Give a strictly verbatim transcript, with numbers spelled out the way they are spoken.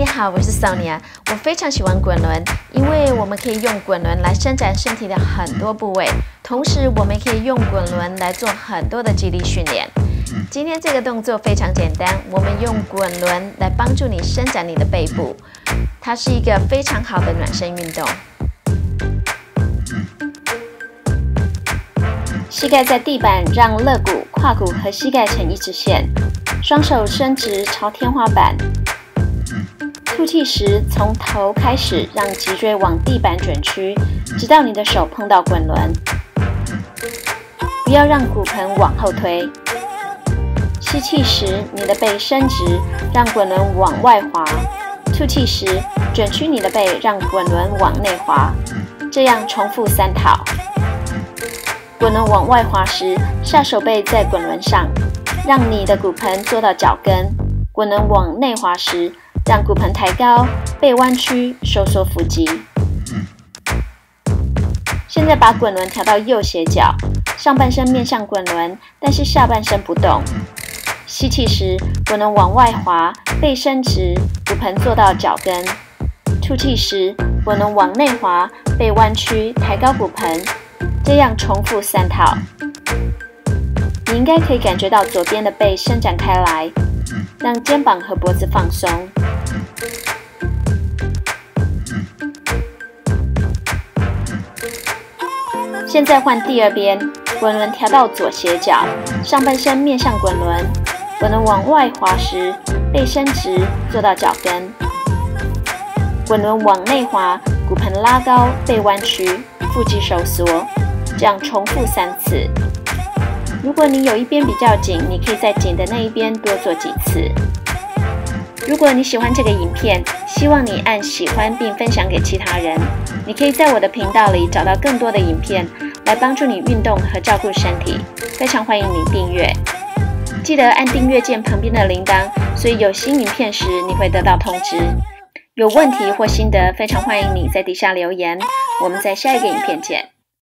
你好，我是 Sonia。我非常喜欢滚轮，因为我们可以用滚轮来伸展身体的很多部位，同时我们可以用滚轮来做很多的肌力训练。今天这个动作非常简单，我们用滚轮来帮助你伸展你的背部，它是一个非常好的暖身运动。膝盖在地板，让肋骨、胯骨和膝盖成一直线，双手伸直朝天花板。 吐气时，从头开始，让脊椎往地板卷曲，直到你的手碰到滚轮。不要让骨盆往后推。吸气时，你的背伸直，让滚轮往外滑；吐气时，卷曲你的背，让滚轮往内滑。这样重复三套。滚轮往外滑时，下手背在滚轮上，让你的骨盆坐到脚跟；滚轮往内滑时， 让骨盆抬高，背弯曲，收缩腹肌。现在把滚轮调到右斜角，上半身面向滚轮，但是下半身不动。吸气时，滚轮往外滑，背伸直，骨盆坐到脚跟；吐气时，滚轮往内滑，背弯曲，抬高骨盆。这样重复三套。你应该可以感觉到左边的背伸展开来，让肩膀和脖子放松。 现在换第二边，滚轮调到左斜角，上半身面向滚轮，滚轮往外滑时，背伸直，坐到脚跟；滚轮往内滑，骨盆拉高，背弯曲，腹肌收缩。这样重复三次。如果你有一边比较紧，你可以在紧的那一边多做几次。如果你喜欢这个影片，希望你按喜欢并分享给其他人。你可以在我的频道里找到更多的影片，来帮助你运动和照顾身体。非常欢迎你订阅，记得按订阅键旁边的铃铛，所以有新影片时你会得到通知。有问题或心得，非常欢迎你在底下留言。我们在下一个影片见。